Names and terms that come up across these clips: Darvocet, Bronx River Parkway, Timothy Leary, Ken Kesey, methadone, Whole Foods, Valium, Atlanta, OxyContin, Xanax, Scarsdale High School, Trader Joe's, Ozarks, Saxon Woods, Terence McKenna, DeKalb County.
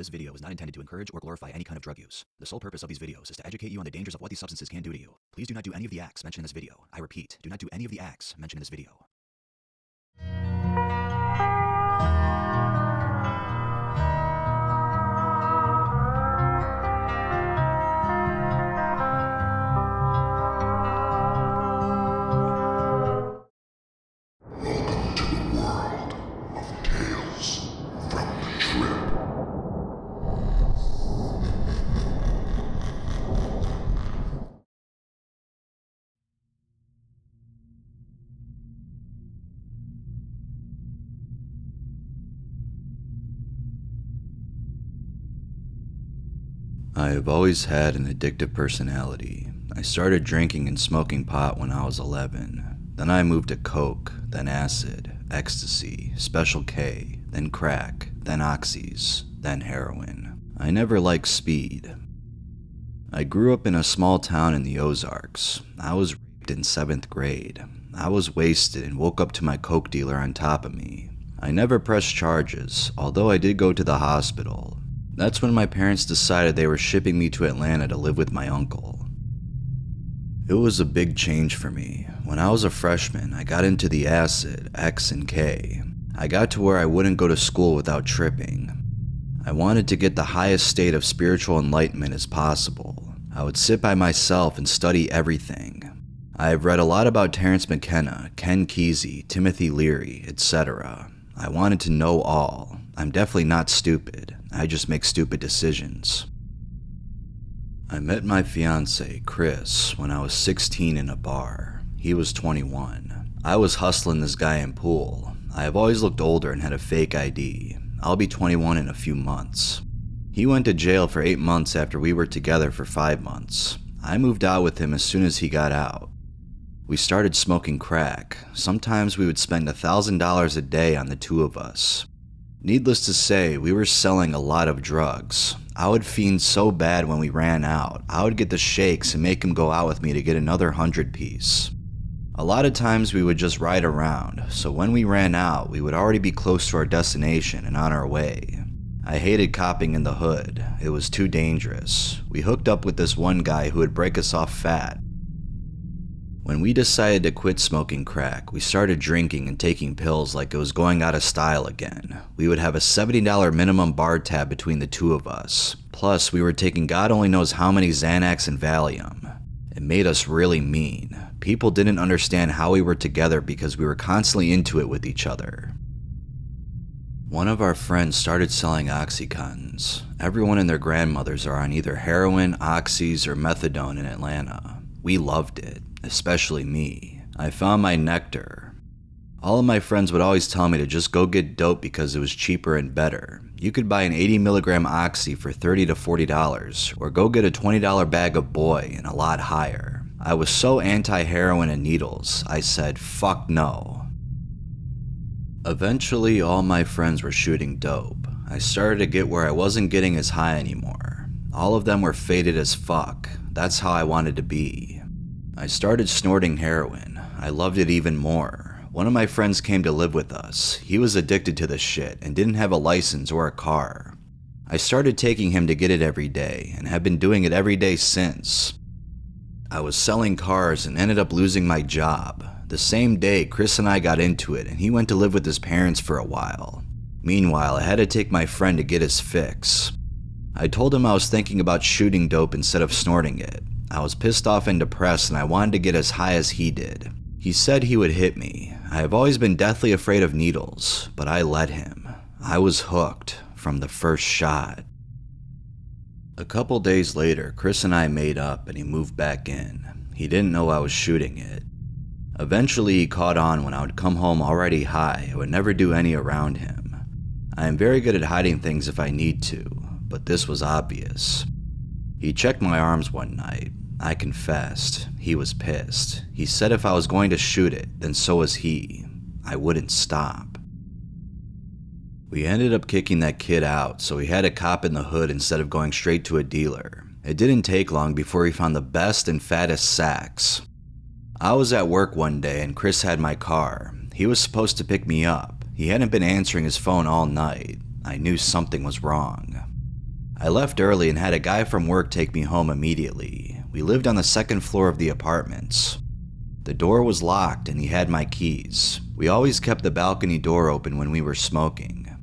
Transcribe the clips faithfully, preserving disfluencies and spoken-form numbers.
This video is not intended to encourage or glorify any kind of drug use. The sole purpose of these videos is to educate you on the dangers of what these substances can do to you. Please do not do any of the acts mentioned in this video. I repeat, do not do any of the acts mentioned in this video. I have always had an addictive personality. I started drinking and smoking pot when I was eleven. Then I moved to coke, then acid, ecstasy, special K, then crack, then oxys, then heroin. I never liked speed. I grew up in a small town in the Ozarks. I was raped in seventh grade. I was wasted and woke up to my coke dealer on top of me. I never pressed charges, although I did go to the hospital. That's when my parents decided they were shipping me to Atlanta to live with my uncle. It was a big change for me. When I was a freshman, I got into the acid, X and K. I got to where I wouldn't go to school without tripping. I wanted to get the highest state of spiritual enlightenment as possible. I would sit by myself and study everything. I have read a lot about Terence McKenna, Ken Kesey, Timothy Leary, et cetera. I wanted to know all. I'm definitely not stupid. I just make stupid decisions. I met my fiance, Chris, when I was sixteen in a bar. He was twenty-one. I was hustling this guy in pool. I have always looked older and had a fake I D. I'll be twenty-one in a few months. He went to jail for eight months after we were together for five months. I moved out with him as soon as he got out. We started smoking crack. Sometimes we would spend one thousand dollars a day on the two of us. Needless to say, we were selling a lot of drugs. I would fiend so bad when we ran out. I would get the shakes and make him go out with me to get another hundred piece. A lot of times we would just ride around, so when we ran out, we would already be close to our destination and on our way. I hated copping in the hood. It was too dangerous. We hooked up with this one guy who would break us off fat. When we decided to quit smoking crack, we started drinking and taking pills like it was going out of style again. We would have a seventy dollar minimum bar tab between the two of us. Plus, we were taking God only knows how many Xanax and Valium. It made us really mean. People didn't understand how we were together because we were constantly into it with each other. One of our friends started selling OxyContins. Everyone and their grandmothers are on either heroin, oxys, or methadone in Atlanta. We loved it. Especially me. I found my nectar. All of my friends would always tell me to just go get dope because it was cheaper and better. You could buy an eighty milligram oxy for thirty to forty dollars, or go get a twenty dollar bag of boy and a lot higher. I was so anti-heroin and needles, I said, fuck no. Eventually, all my friends were shooting dope. I started to get where I wasn't getting as high anymore. All of them were faded as fuck. That's how I wanted to be. I started snorting heroin. I loved it even more. One of my friends came to live with us. He was addicted to this shit and didn't have a license or a car. I started taking him to get it every day and have been doing it every day since. I was selling cars and ended up losing my job. The same day, Chris and I got into it and he went to live with his parents for a while. Meanwhile, I had to take my friend to get his fix. I told him I was thinking about shooting dope instead of snorting it. I was pissed off and depressed and I wanted to get as high as he did. He said he would hit me. I have always been deathly afraid of needles, but I let him. I was hooked from the first shot. A couple days later, Chris and I made up and he moved back in. He didn't know I was shooting it. Eventually he caught on when I would come home already high. I would never do any around him. I am very good at hiding things if I need to, but this was obvious. He checked my arms one night. I confessed. He was pissed. He said if I was going to shoot it, then so was he. I wouldn't stop. We ended up kicking that kid out, so he had a cop in the hood instead of going straight to a dealer. It didn't take long before he found the best and fattest sacks. I was at work one day and Chris had my car. He was supposed to pick me up. He hadn't been answering his phone all night. I knew something was wrong. I left early and had a guy from work take me home immediately. We lived on the second floor of the apartments. The door was locked and he had my keys. We always kept the balcony door open when we were smoking.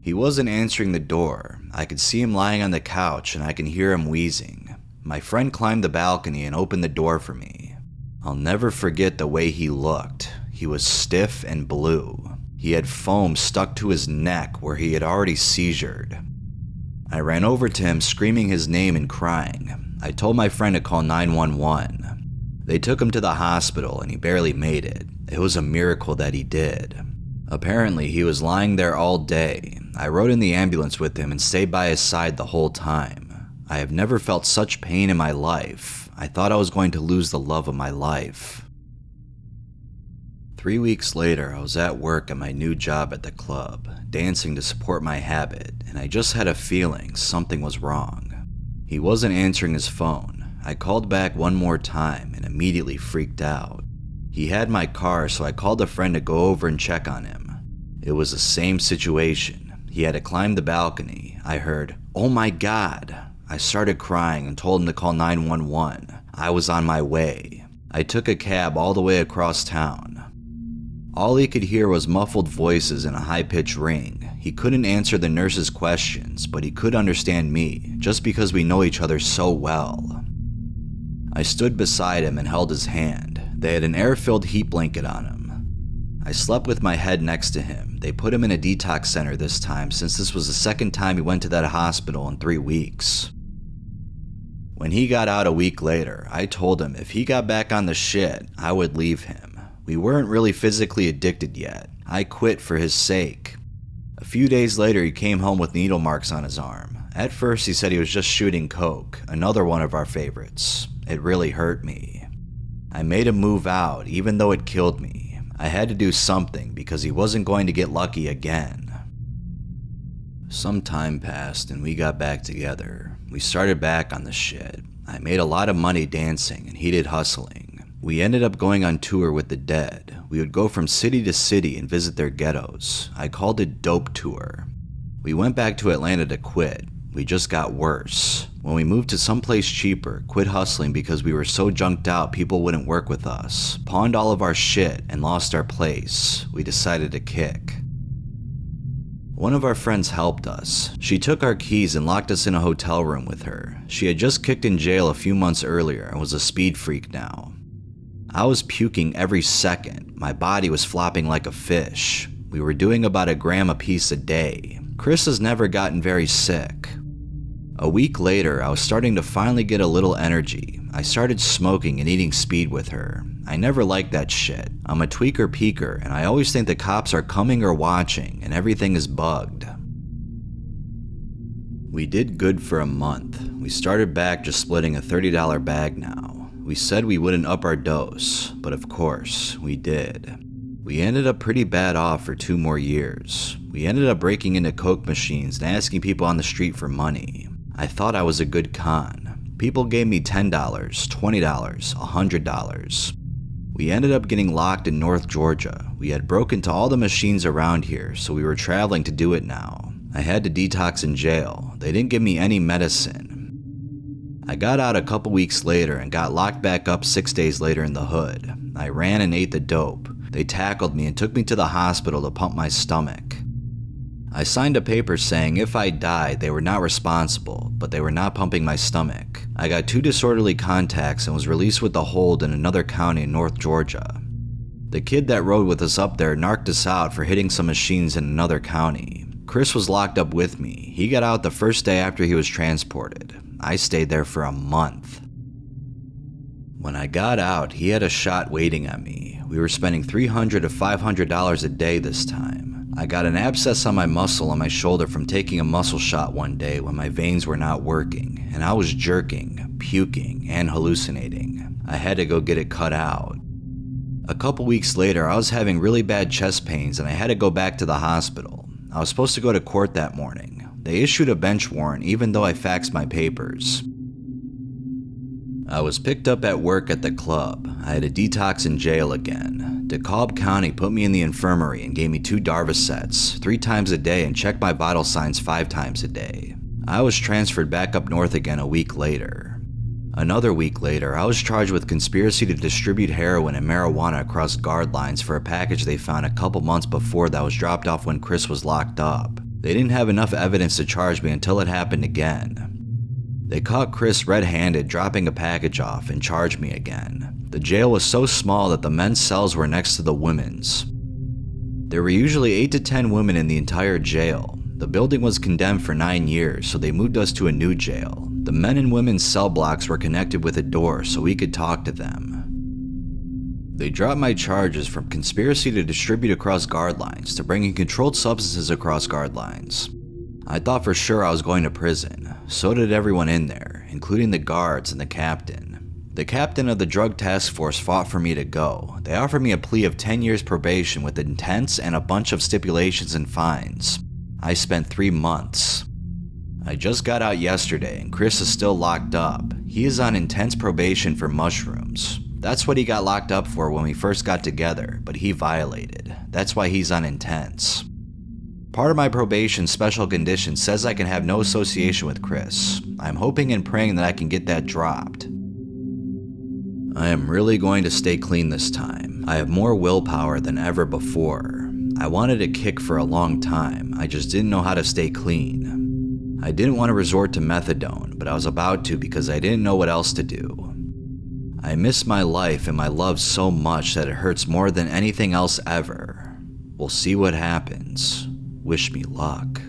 He wasn't answering the door. I could see him lying on the couch and I can hear him wheezing. My friend climbed the balcony and opened the door for me. I'll never forget the way he looked. He was stiff and blue. He had foam stuck to his neck where he had already seizured. I ran over to him screaming his name and crying. I told my friend to call nine one one. They took him to the hospital and he barely made it. It was a miracle that he did. Apparently he was lying there all day. I rode in the ambulance with him and stayed by his side the whole time. I have never felt such pain in my life. I thought I was going to lose the love of my life. Three weeks later, I was at work at my new job at the club, dancing to support my habit, and I just had a feeling something was wrong. He wasn't answering his phone. I called back one more time and immediately freaked out. He had my car, so I called a friend to go over and check on him. It was the same situation. He had to climb the balcony. I heard, "Oh my God." I started crying and told him to call nine one one. I was on my way. I took a cab all the way across town. All he could hear was muffled voices and a high-pitched ring. He couldn't answer the nurse's questions, but he could understand me, just because we know each other so well. I stood beside him and held his hand. They had an air-filled heat blanket on him. I slept with my head next to him. They put him in a detox center this time, since this was the second time he went to that hospital in three weeks. When he got out a week later, I told him if he got back on the shit, I would leave him. We weren't really physically addicted yet. I quit for his sake. A few days later, he came home with needle marks on his arm. At first, he said he was just shooting coke, another one of our favorites. It really hurt me. I made him move out, even though it killed me. I had to do something because he wasn't going to get lucky again. Some time passed and we got back together. We started back on the shit. I made a lot of money dancing and he did hustling. We ended up going on tour with the Dead. We would go from city to city and visit their ghettos. I called it Dope Tour. We went back to Atlanta to quit. We just got worse. When we moved to someplace cheaper, quit hustling because we were so junked out people wouldn't work with us, pawned all of our shit, and lost our place. We decided to kick. One of our friends helped us. She took our keys and locked us in a hotel room with her. She had just kicked in jail a few months earlier and was a speed freak now. I was puking every second. My body was flopping like a fish. We were doing about a gram apiece a day. Chris has never gotten very sick. A week later, I was starting to finally get a little energy. I started smoking and eating speed with her. I never liked that shit. I'm a tweaker peaker, and I always think the cops are coming or watching, and everything is bugged. We did good for a month. We started back just splitting a thirty dollar bag now. We said we wouldn't up our dose, but of course, we did. We ended up pretty bad off for two more years. We ended up breaking into coke machines and asking people on the street for money. I thought I was a good con. People gave me ten dollars, twenty dollars, one hundred dollars. We ended up getting locked in North Georgia. We had broken into all the machines around here, so we were traveling to do it now. I had to detox in jail. They didn't give me any medicine. I got out a couple weeks later and got locked back up six days later in the hood. I ran and ate the dope. They tackled me and took me to the hospital to pump my stomach. I signed a paper saying if I died, they were not responsible, but they were not pumping my stomach. I got two disorderly contacts and was released with a hold in another county in North Georgia. The kid that rode with us up there narked us out for hitting some machines in another county. Chris was locked up with me. He got out the first day after he was transported. I stayed there for a month. When I got out, he had a shot waiting on me. We were spending three hundred to five hundred dollars a day this time. I got an abscess on my muscle on my shoulder from taking a muscle shot one day when my veins were not working, and I was jerking, puking, and hallucinating. I had to go get it cut out. A couple weeks later, I was having really bad chest pains and I had to go back to the hospital. I was supposed to go to court that morning. They issued a bench warrant even though I faxed my papers. I was picked up at work at the club. I had a detox in jail again. DeKalb County put me in the infirmary and gave me two Darvocets, three times a day and checked my vital signs five times a day. I was transferred back up north again a week later. Another week later, I was charged with conspiracy to distribute heroin and marijuana across guard lines for a package they found a couple months before that was dropped off when Chris was locked up. They didn't have enough evidence to charge me until it happened again. They caught Chris red-handed dropping a package off and charged me again. The jail was so small that the men's cells were next to the women's. There were usually eight to ten women in the entire jail. The building was condemned for nine years, so they moved us to a new jail. The men and women's cell blocks were connected with a door so we could talk to them. They dropped my charges from conspiracy to distribute across guard lines to bringing controlled substances across guard lines. I thought for sure I was going to prison. So did everyone in there, including the guards and the captain. The captain of the drug task force fought for me to go. They offered me a plea of ten years probation with intents and a bunch of stipulations and fines. I spent three months. I just got out yesterday and Chris is still locked up. He is on intense probation for mushrooms. That's what he got locked up for when we first got together, but he violated. That's why he's on intense. Part of my probation special condition says I can have no association with Chris. I'm hoping and praying that I can get that dropped. I am really going to stay clean this time. I have more willpower than ever before. I wanted a kick for a long time. I just didn't know how to stay clean. I didn't want to resort to methadone, but I was about to because I didn't know what else to do. I miss my life and my love so much that it hurts more than anything else ever. We'll see what happens. Wish me luck.